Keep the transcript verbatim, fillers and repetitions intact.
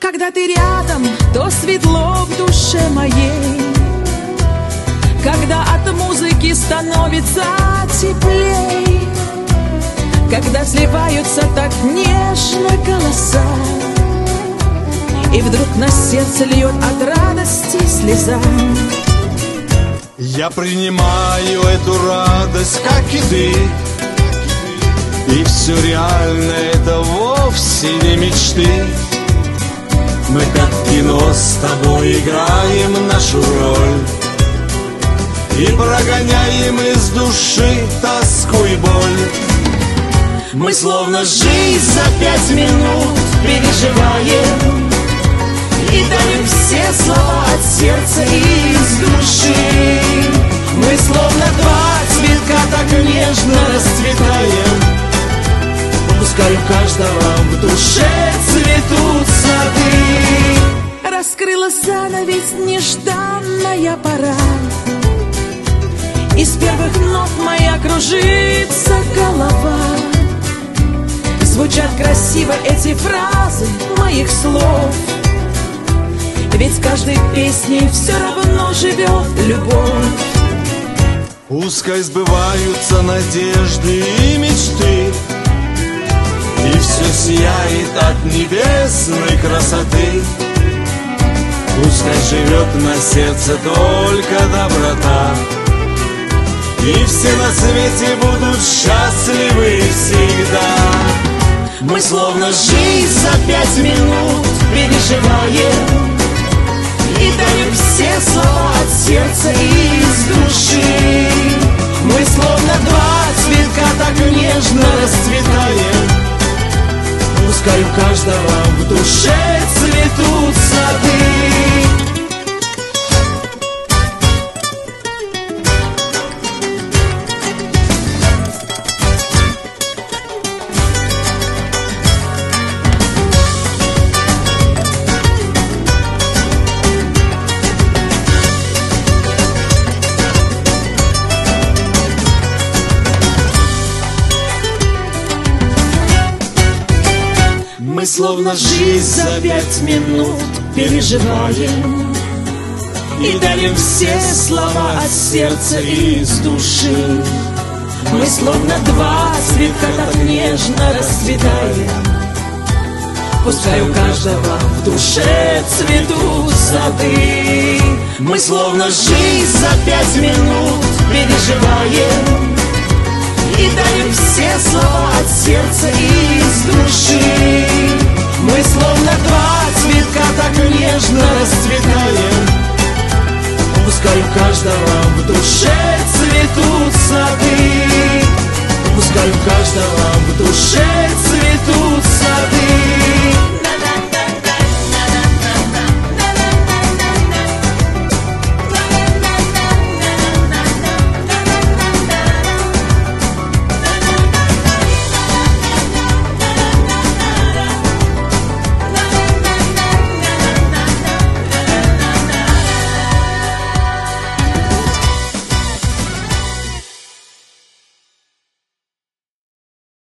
Когда ты рядом, то светло в душе моей, когда от музыки становится теплей, когда сливаются так нежно голоса, и вдруг на сердце льет от радости слеза. Я принимаю эту радость, как и ты, и все реально это вовсе не мечты. Мы как в кино с тобой играем нашу роль и прогоняем из души тоску и боль. Мы словно жизнь за пять минут переживаем и дарим все слова от сердца и из души. Мы словно два цветка так нежно расцветаем, пускай у каждого в душе цветут сады. Раскрыла занавес нежданная пора, и с первых нот моя кружится голова. Звучат красиво эти фразы моих слов, ведь каждой песней все равно живет любовь. Пускай сбываются надежды и мечты, и все сияет от небесной красоты. Пускай живет на сердце только доброта, и все на свете будут счастливы всегда. Мы словно жизнь за пять минут переживаем и дарим все слова от сердца и из души. Мы словно два цветка так нежно расцветаем, пускай у каждого в душе цветут сады. Мы словно жизнь за пять минут переживаем и дарим все слова от сердца и из души. Мы словно два цветка так нежно расцветаем, пускай у каждого в душе цветут сады. Мы словно жизнь за пять минут переживаем и дарим все слова от сердца и из души. Мы словно два цветка так нежно расцветаем, пускай у каждого в душе цветут сады. Пускай у каждого в душе цветут сады.